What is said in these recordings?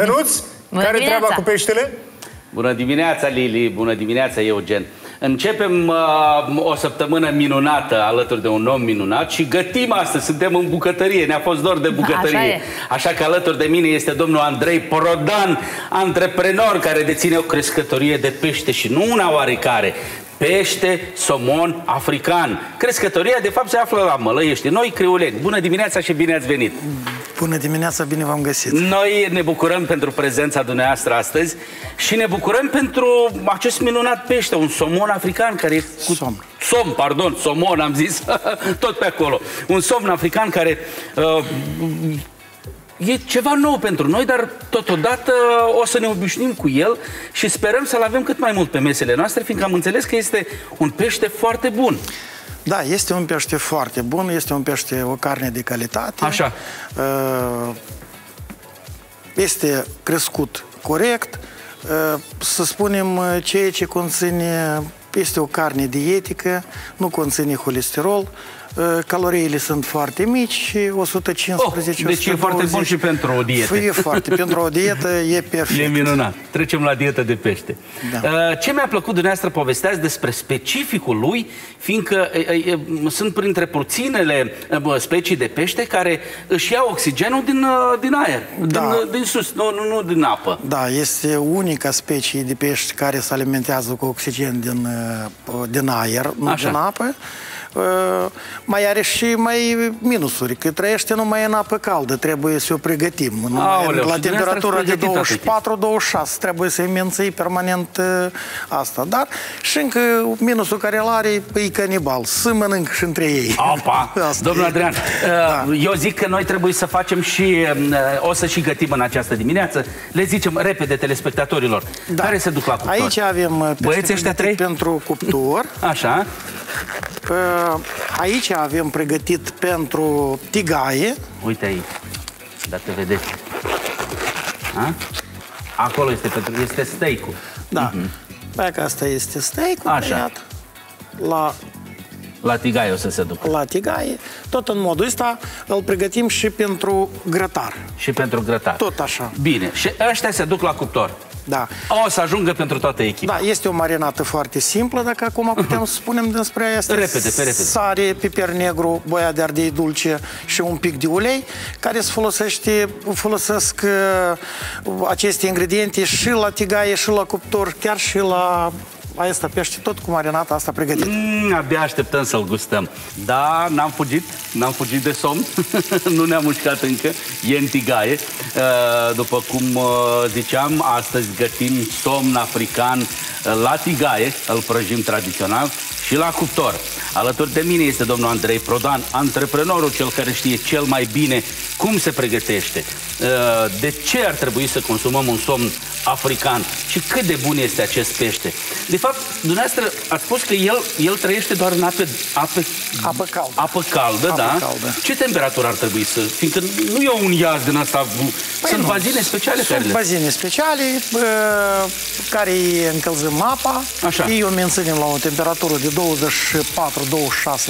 Dănuț, care-i treaba cu peștele? Bună dimineața, Lili, bună dimineața, Eugen. Începem o săptămână minunată alături de un om minunat și gătim astăzi, suntem în bucătărie, ne-a fost dor de bucătărie. Așa că alături de mine este domnul Andrei Prodan, antreprenor care deține o crescătorie de pește și nu una oarecare. Pește, somon, african. Crescătoria, de fapt, se află la Mălăieștii Noi, Criuleni. Bună dimineața și bine ați venit! Bună dimineața, bine v-am găsit! Noi ne bucurăm pentru prezența dumneavoastră astăzi și ne bucurăm pentru acest minunat pește, un somon african care e cu... somon, am zis, tot pe acolo. Un somn african care... e ceva nou pentru noi, dar totodată o să ne obișnim cu el și sperăm să-l avem cât mai mult pe mesele noastre, fiindcă am înțeles că este un pește foarte bun. Da, este un pește foarte bun, este un pește, o carne de calitate. Așa. Este crescut corect, să spunem, ceea ce conține, este o carne dietică, nu conține holesterol. Caloriile sunt foarte mici, 115. Deci e foarte bun și pentru o dietă. E foarte, pentru o dietă e perfect. E minunat. Trecem la dietă de pește. Da. Ce mi-a plăcut dumneavoastră, povesteați despre specificul lui, fiindcă sunt printre puținele specii de pește care își iau oxigenul din aer, din sus, nu din apă. Da, este unica specie de pești care se alimentează cu oxigen din aer, nu din apă. Mai are și mai minusuri, că trăiește numai în apă caldă, trebuie să o pregătim. La temperatura de 24-26 trebuie să menții permanent asta. Dar și încă minusul care îl are, e canibal, să mănâncă și între ei. Opa! Domnul Adrian, eu zic că noi trebuie să facem și, o să și gătim în această dimineață, le zicem repede telespectatorilor, care se duc la cuptor. Aici avem băieții ăștia trei pentru cuptor. Așa. Aici avem pregătit pentru tigaie. Uite aici, dacă vedeți. A? Acolo este, este steak-ul. Da, dacă asta este steak-ul. Așa. La tigaie o să se ducă. La tigaie. Tot în modul ăsta îl pregătim și pentru grătar. Și pentru grătar. Tot așa. Bine, și ăștia se duc la cuptor. Da. O să ajungă pentru toată echipa. Da, este o marinată foarte simplă, dacă acum putem să spunem despre asta. Repede, pe repede. Sare, piper negru, boia de ardei dulce și un pic de ulei, care se folosesc aceste ingrediente și la tigaie, și la cuptor, chiar și la... Asta pește tot cu marinata asta pregătită. Abia așteptăm să-l gustăm. Da, n-am fugit, n-am fugit de somn. Nu ne-am mușcat încă. E în tigaie. După cum ziceam, astăzi gătim somn african la tigaie. Îl prăjim tradițional și la cuptor. Alături de mine este domnul Andrei Prodan, antreprenorul, cel care știe cel mai bine cum se pregătește, de ce ar trebui să consumăm un somn african și cât de bun este acest pește. De fapt, dumneavoastră ați spus că el trăiește doar în apă caldă, da? Caldă. Ce temperatură ar trebui să... Fiindcă nu e un iaz din asta... Păi sunt bazine speciale? Sunt bazine speciale, care încălzim apa. Așa. Ei o menținem la o temperatură de 24-26,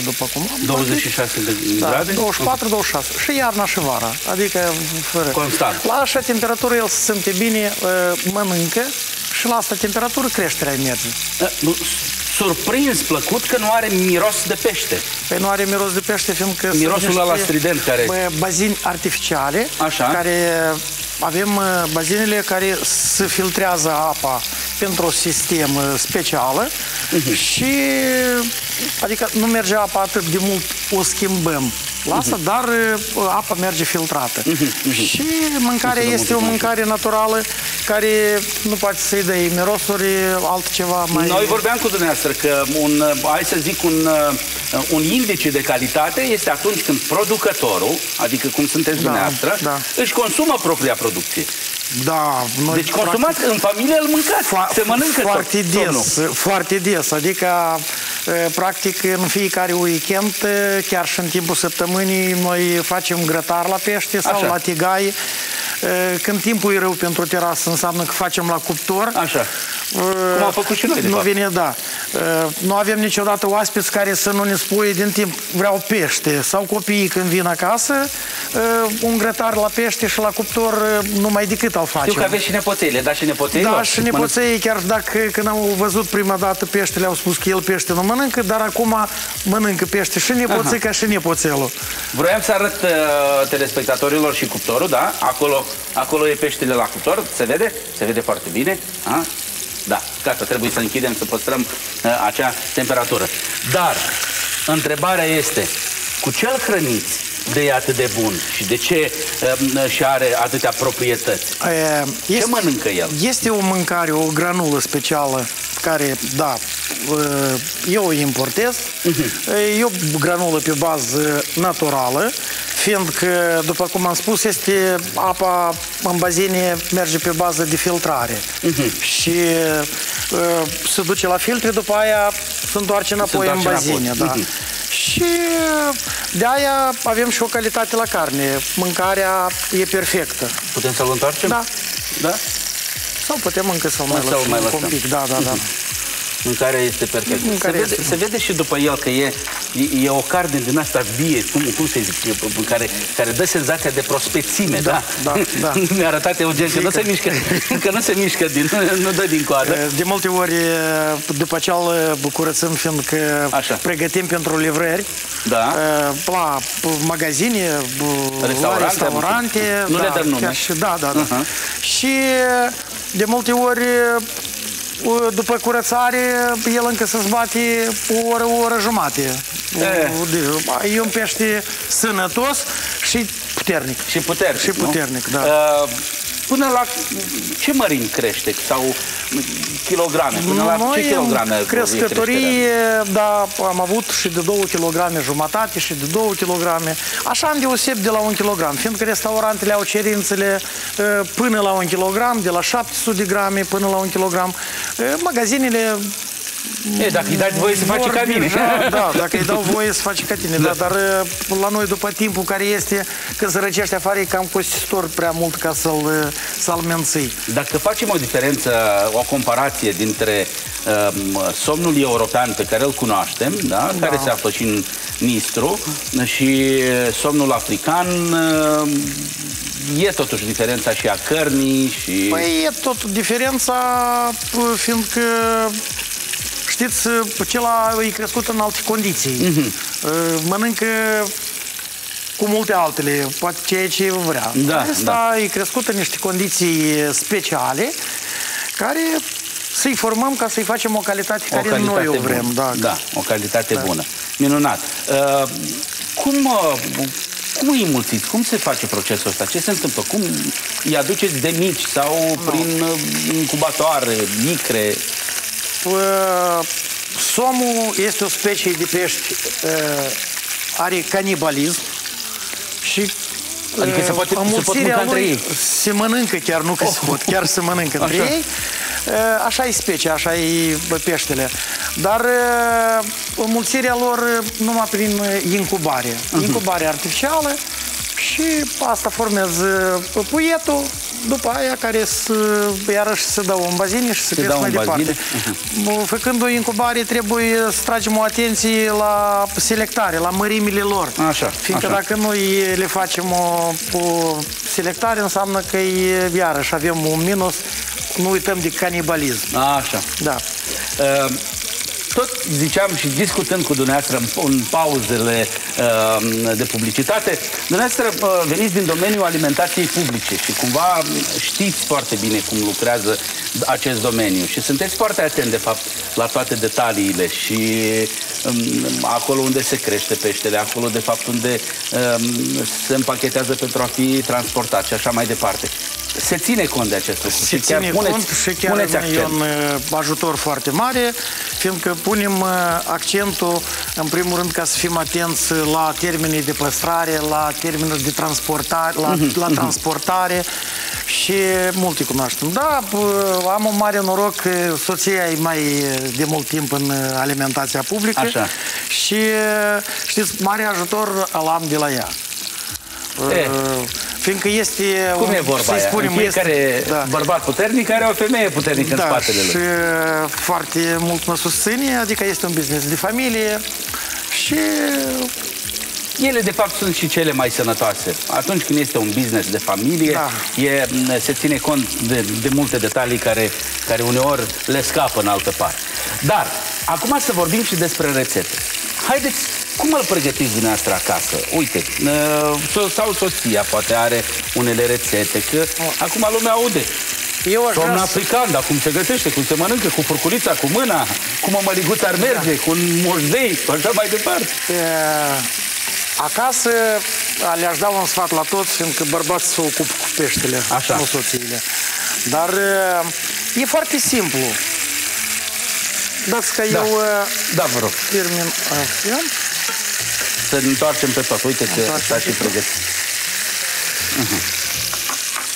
după cum am văzut. 26 de grade? Da, 24-26. Și iarna și vara. Adică... Fără. Constant. La așa temperatură el se simte bine, mănâncă și la asta temperatură creșterea merge. Surprins, plăcut că nu are miros de pește. Păi nu are miros de pește, fiindcă... Mirosul ăla strident care... Bazini artificiale. Așa. Care avem bazinele care se filtrează apa pentru o sistem specială și... Adică nu merge apa atât de mult, o schimbăm. Lasă, dar apa merge filtrată. Și mâncarea este o mâncare naturală care nu poate să-i dai mirosuri, altceva mai... Noi vorbeam cu dumneavoastră că un, hai să zic, un indice de calitate este atunci când producătorul, adică cum sunteți dumneavoastră, își consumă propria producție. Da, noi deci consumați, în familie îl mâncați, se mănâncă foarte des, adică practic în fiecare weekend, chiar și în timpul săptămânii, noi facem grătar la pește sau la tigaie. Când timpul e rău pentru terasă, înseamnă că facem la cuptor. Așa. Cum am făcut și noi, de fapt. Vine, da. Nu avem niciodată oaspeți care să nu ne spui din timp, vreau pește. Sau copiii când vin acasă, un grătar la pește și la cuptor numai decât îl facem. Știu că aveți și nepoțele, da, și nepoțelor? Da, și nepoței, chiar dacă când au văzut prima dată peștele, au spus că el pește nu mănâncă, dar acum mănâncă pește și nepoții ca și nepoțelul. Vroiam să arăt telespectatorilor și cuptorul, da? Acolo e peștele la cuptor, se vede? Se vede foarte bine. A? Da, gata, trebuie să închidem, să păstrăm acea temperatură. Dar întrebarea este, cu ce îl hrăniți de atât de bun și de ce și are atâtea proprietăți? Ce mănâncă el? Este o mâncare, o granulă specială care, da, eu o importez. E o granulă pe bază naturală, fiindcă, după cum am spus, este apa în bazine merge pe bază de filtrare. Și se duce la filtre, după aia se întoarce înapoi în bazine. Da. Și de-aia avem și o calitate la carne. Mâncarea e perfectă. Putem să-l întoarcem? Da. Da? Sau putem încă să-l mai lăsăm un pic. Da, da, da. Mâncarea este perfectă. Se vede și după el că e o carne din asta vie, cum să zic, care dă senzația de prospețime, da? Da, da. Mi-a arătat Eugen că nu se mișcă, nu dă din coadă. De multe ori, după ce îl curățăm, fiindcă pregătim pentru livrări, la magazine, la restaurante, nu le dăm nume. Da, da, da. Și de multe ori, după curățare, el încă se zbate o oră jumate. E un pește sănătos și puternic. Și puternic, da. Până la ce mărimi crește? Sau kilograme? Până la ce kilograme? Crescătorie, da, am avut și de 2,5 kg și de 2 kg. Așa am deosebit de la 1 kg, fiindcă restaurantele au cerințele până la 1 kg, de la 700 de grame până la 1 kg. Magazinele... Dacă îi dai voie să faci ca mine. Da, dacă îi dau voie să faci ca tine. Dar la noi, după timpul care este, când se răcește afară, e cam costisitor prea mult ca să-l menții. Dacă facem o diferență, o comparație dintre somnul european pe care îl cunoaștem, care se află și în Nistru, și somnul african, e totuși diferența și a cărnii și... Păi e tot diferența, fiindcă... Știți, acela e crescut în alte condiții. Mănâncă cu multe altele, poate ceea ce vrea. Asta e crescut în niște condiții speciale, care să-i formăm ca să-i facem o calitate care noi o vrem. Da, o calitate bună. Minunat. Cum îi mulțiți? Cum se face procesul ăsta? Ce se întâmplă? Cum îi aduceți de mici sau prin incubatoare, micre? Somul este o specie de pești, are canibalism și adică înmulțirea lui se mănâncă chiar, nu că se pot, chiar se mănâncă între ei. Așa e specia, așa e peștele. Dar înmulțirea lor numai prin incubare, incubare artificială și asta formează puietul. După aia care iarăși se dau în bazine și se cresc mai departe. Făcând o incubare trebuie să tragem o atenție la selectare, la mărimile lor. Fiindcă dacă noi le facem o selectare înseamnă că iarăși avem un minus, nu uităm de canibalism. Așa. Da. Tot ziceam și discutând cu dumneavoastră în pauzele de publicitate, dumneavoastră veniți din domeniul alimentației publice și cumva știți foarte bine cum lucrează acest domeniu și sunteți foarte atenți, de fapt, la toate detaliile și acolo unde se crește peștele, acolo, de fapt, unde se împachetează pentru a fi transportat și așa mai departe. Se ține cont de acest lucru. Se ține cont și chiar e un ajutor foarte mare, fiindcă punem accentul, în primul rând, ca să fim atenți la termenii de păstrare, la termenii de transportare, la transportare și multe cunoaștem. Da, am un mare noroc că soția e mai de mult timp în alimentația publică. Așa. Și, știți, mare ajutor îl am de la ea. Fiindcă este... Cum e vorba aia? Spunem, fiecare bărbat puternic are o femeie puternică în spatele lui. Și foarte mult mă susține, adică este un business de familie și... Ele, de fapt, sunt și cele mai sănătoase. Atunci când este un business de familie, se ține cont de multe detalii care uneori le scapă în altă parte. Dar, acum să vorbim și despre rețete. Haideți, cum îl pregătiți dumneavoastră acasă? Uite, sau soția poate are unele rețete, că acum lumea aude. Doamna fricanda, cum se găsește, cum se mănâncă, cu furculița, cu mâna, cum o măliguță ar merge, cu un moșdei, așa mai departe. Acasă le-aș da un sfat la toți, fiindcă bărbații se ocupă cu peștele, nu soțiile. Dar e foarte simplu. Dați că eu termin asta. Să ne întoarcem pe tot. Uite că s-a și pregătit.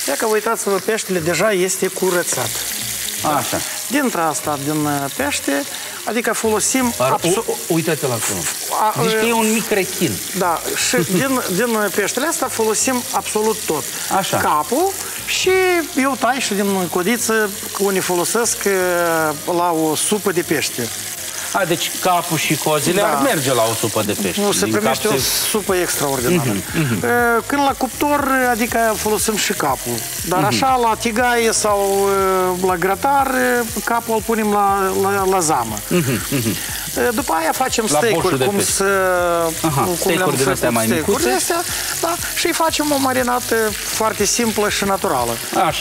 Ia că uitați-vă, peștele deja este curățat. Așa. Dintre asta, din pește, adică folosim... Uitați-te la acolo. Deci e un mic rechin. Da, și din peștele asta folosim absolut tot. Așa. Capul și eu tai și din codiță, unii folosesc la o supă de pește. A, deci capul și cozile ar merge la o supă de pește. Nu, se primește o supă extraordinară. Când la cuptor, adică folosim și capul. Dar așa, la tigaie sau la grătar, capul îl punem la zamă. După aia facem steak-uri, cum le-am făcut astea, și îi facem o marinată foarte simplă și naturală.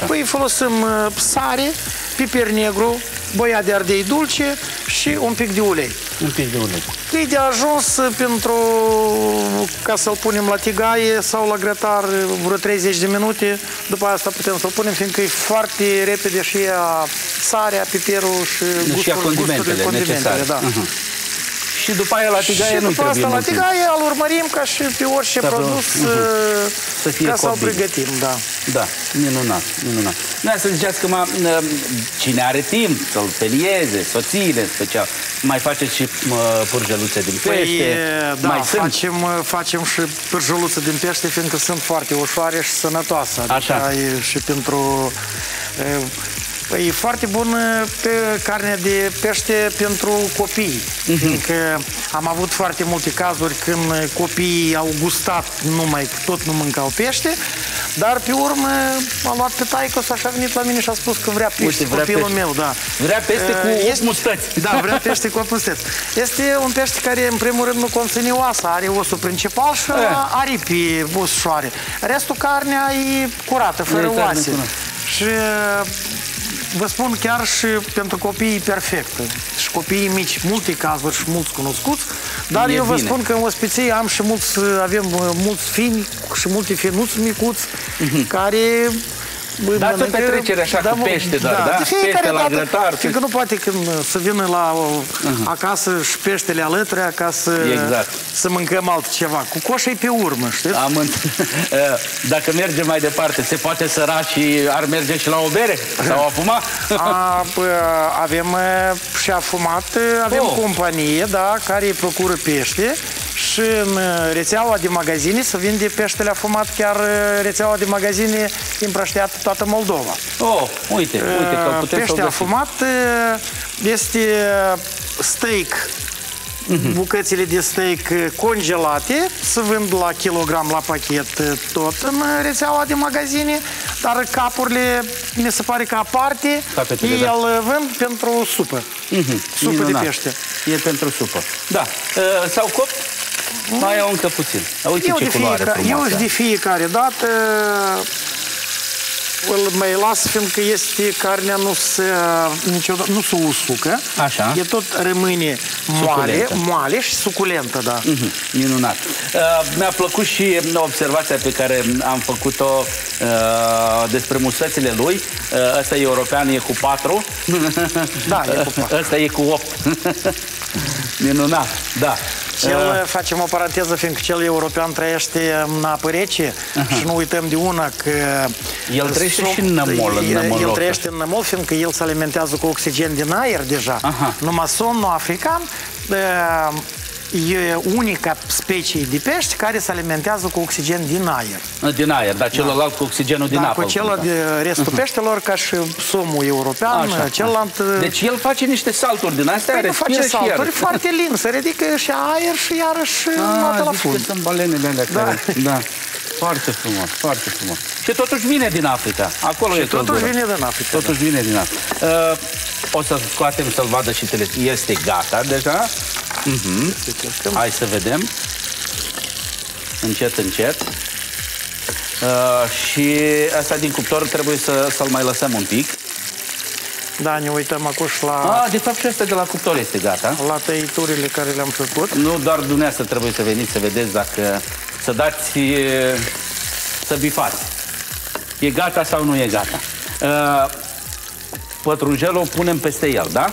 Păi folosim sare, piper negru, boia de ardei dulce și un pic de ulei. Un pic de ulei. E de ajuns pentru ca să-l punem la tigaie sau la grătar vreo 30 de minute. După asta putem să-l punem, fiindcă e foarte repede și sarea, piperul și gusturile, condimentele. Și după aia la tigaie nu trebuie mult timp. Și după asta la tigaie îl urmărim ca și pe orice produs ca să-l pregătim. Da, minunat, minunat. Noi să ziceați că cine are timp să-l pelieze, soțiile special, mai faceți și pârjăluțe din pește? Da, facem și pârjăluțe din pește, fiindcă sunt foarte ușoare și sănătoase. Așa. Și pentru... E foarte bună carnea de pește pentru copii. Că am avut foarte multe cazuri când copiii au gustat tot nu mâncau pește, dar pe urmă a luat pe taică și așa a venit la mine și a spus că vrea pește copilul meu. Vrea pește cu 8 mustăți. Da, vrea pește cu 8 mustăți. Este un pește care în primul rând nu conține oasă, are osul principal și aripi, ușoare. Restul carnea e curată, fără oase. Și... Vă spun chiar și pentru copiii perfectă. Și copiii mici, multe cazuri și mulți cunoscuți. Dar eu vă spun că în ospiței avem mulți fini și multe finuți micuți care... Dați o petrecere așa cu pește, dar pește la grătar. Fiindcă nu poate să vină acasă și peștele alături ca să mâncăm altceva. Cu coșa e pe urmă, știți? Dacă mergem mai departe, se poate săra și ar merge și la o bere? Sau afumat? Avem și afumat, avem companie care îi procură pește. Și în rețeaua de magazine se vinde peștele afumat, chiar rețeaua de magazine împrășteată toată Moldova. Oh, uite că putem să-l găsim. Pește afumat este steak, bucățile de steak congelate, se vând la kilogram, la pachet, tot în rețeaua de magazine, dar capurile, mi se pare că aparte, îl vând pentru supă, supă de pește. E pentru supă, da. Sau copt? Mai iau încă puțin. Eu de fiecare dată îl mai las, fiindcă este carnea nu se usucă. Așa. E tot rămâne moale și suculentă, da. Minunat. Mi-a plăcut și observația pe care am făcut-o despre mustățile lui. Ăsta e european, e cu 4. Da, e cu 4. Ăsta e cu 8. Minunat, da. Cel, facem o paranteză, fiindcă cel european trăiește în apă rece și nu uităm de una că... El trăiește și în nămol. El trăiește în nămol, fiindcă el se alimentează cu oxigen din aer deja. Numai somnul african e unica specie de pești care se alimentează cu oxigen din aer. Din aer, dar celălalt cu oxigenul din apă. Cu celălalt de restul peștelor, ca și somul european, celălalt... Deci el face niște salturi din astea, respiră și iar. Nu face salturi, foarte lin, se ridică și aer și iarăși mată la fund. Sunt balenele alea care... Foarte frumos, foarte frumos. Și totuși vine din Africa. Acolo e căldură. Totuși vine din Africa. Totuși vine din Africa. O să scoatem să-l vadă și televiziunea. Este gata deja. Hai să vedem. Încet, încet. Și asta din cuptor trebuie să-l mai lăsăm un pic. Da, ne uităm acum și la... De fapt și asta de la cuptor este gata. La tăiturile care le-am făcut. Nu, doar dumneavoastră trebuie să veniți să vedeți dacă... Să dați, să bifați. E gata sau nu e gata? Pătrunjelul o punem peste el, da?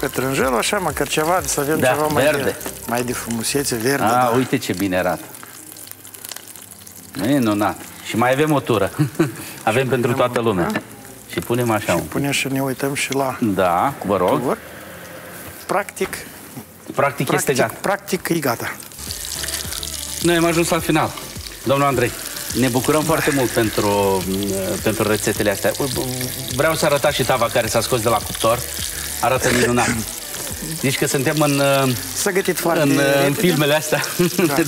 Pătrunjelul așa, măcar ceva, să avem ceva mai de frumusețe, verde. Uite ce bine arată. Minunat. Și mai avem o tură. Avem pentru toată lumea. Și punem așa un pic. Punem și ne uităm și la... Da, vă rog. Practic este gata. Practic e gata. Noi am ajuns la final. Domnul Andrei, ne bucurăm foarte mult pentru rețetele astea. Vreau să arătați și tava care s-a scos de la cuptor. Arată minunat. Deci că suntem în filmele astea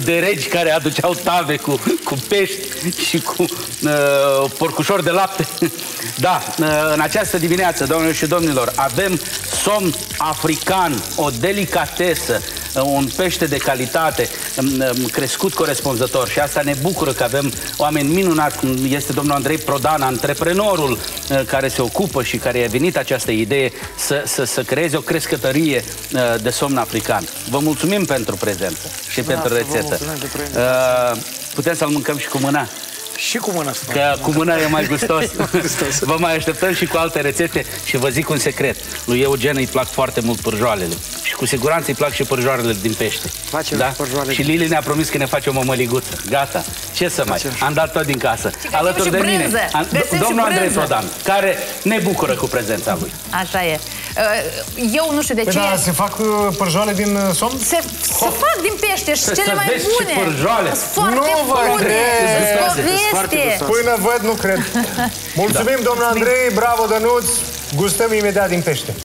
de regi care aduceau tave cu pești și cu porcușori de lapte. Da, în această dimineață, doamnelor și domnilor, avem somn african, o delicatesă, un pește de calitate, crescut corespunzător, și asta ne bucură că avem oameni minunați, cum este domnul Andrei Prodan, antreprenorul care se ocupă și care i-a venit această idee să creeze o crescătărie de somn african. Vă mulțumim pentru prezență și pentru rețetă. Putem să-l mâncăm și cu mâna. Și cu mâna. Că cu mâna e mai gustos. Vă mai așteptăm și cu alte rețete și vă zic un secret. Lui Eugen îi plac foarte mult pârjoalele. Și cu siguranță îi plac și pârjoarele din pește. Da? Și Lili ne-a promis că ne face o mămăliguță. Gata. Ce să mai? Am dat tot din casă. Alături de mine, domnul Andrei Prodan, care ne bucură cu prezența lui. Așa e. Eu nu știu de ce... Da, se fac pârjoale din somn? Se fac din pește și cele mai bune. Nu vă cred! Până văd, nu cred. Mulțumim, domnul Andrei, bravo, Dănuț, gustăm imediat din pește.